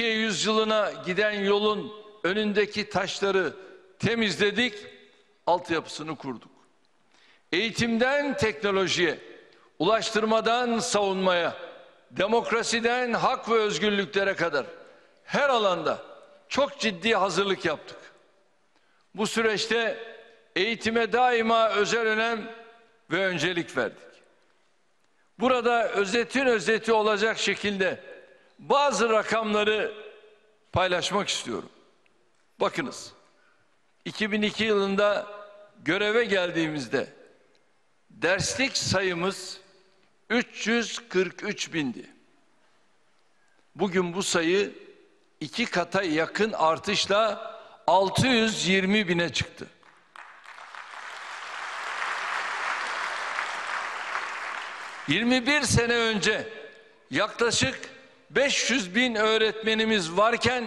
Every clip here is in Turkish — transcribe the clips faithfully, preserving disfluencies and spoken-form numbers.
Türkiye yüzyılına giden yolun önündeki taşları temizledik, altyapısını kurduk. Eğitimden teknolojiye, ulaştırmadan savunmaya, demokrasiden hak ve özgürlüklere kadar her alanda çok ciddi hazırlık yaptık. Bu süreçte eğitime daima özel önem ve öncelik verdik. Burada özetin özeti olacak şekilde bazı rakamları paylaşmak istiyorum. Bakınız, iki bin iki yılında göreve geldiğimizde derslik sayımız üç yüz kırk üç bindi. Bugün bu sayı iki kata yakın artışla altı yüz yirmi bine çıktı. yirmi bir sene önce yaklaşık beş yüz bin öğretmenimiz varken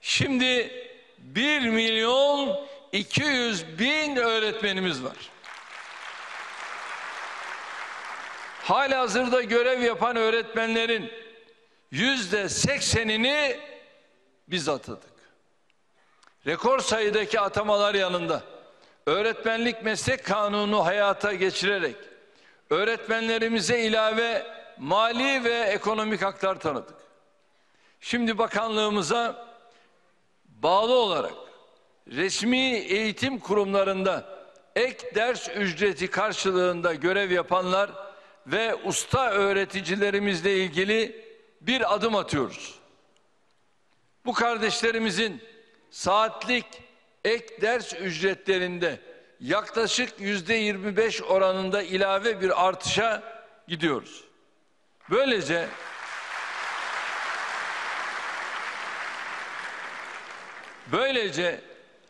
şimdi bir milyon iki yüz bin öğretmenimiz var. Halihazırda görev yapan öğretmenlerin yüzde seksenini biz atadık. Rekor sayıdaki atamalar yanında öğretmenlik meslek kanunu hayata geçirerek öğretmenlerimize ilave mali ve ekonomik haklar tanıdık. Şimdi bakanlığımıza bağlı olarak resmi eğitim kurumlarında ek ders ücreti karşılığında görev yapanlar ve usta öğreticilerimizle ilgili bir adım atıyoruz. Bu kardeşlerimizin saatlik ek ders ücretlerinde yaklaşık yüzde yirmi beş oranında ilave bir artışa gidiyoruz. Böylece böylece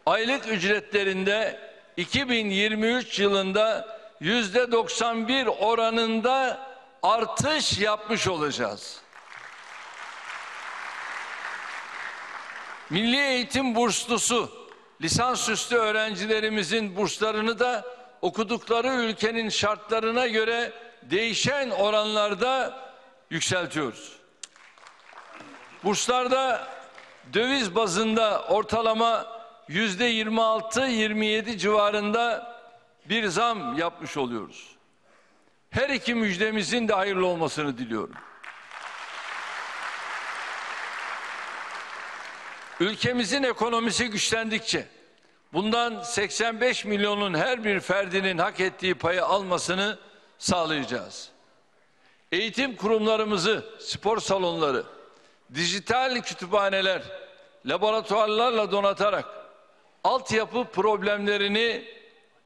aylık ücretlerinde iki bin yirmi üç yılında yüzde doksan bir oranında artış yapmış olacağız. Milli Eğitim Burslusu lisansüstü öğrencilerimizin burslarını da okudukları ülkenin şartlarına göre değişen oranlarda yükseltiyoruz. Burslarda döviz bazında ortalama yüzde yirmi altı yirmi yedi civarında bir zam yapmış oluyoruz. Her iki müjdemizin de hayırlı olmasını diliyorum. Ülkemizin ekonomisi güçlendikçe bundan seksen beş milyonun her bir ferdinin hak ettiği payı almasını sağlayacağız. Eğitim kurumlarımızı, spor salonları, dijital kütüphaneler, laboratuvarlarla donatarak altyapı problemlerini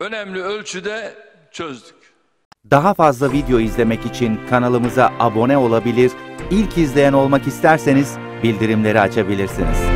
önemli ölçüde çözdük. Daha fazla video izlemek için kanalımıza abone olabilir, ilk izleyen olmak isterseniz bildirimleri açabilirsiniz.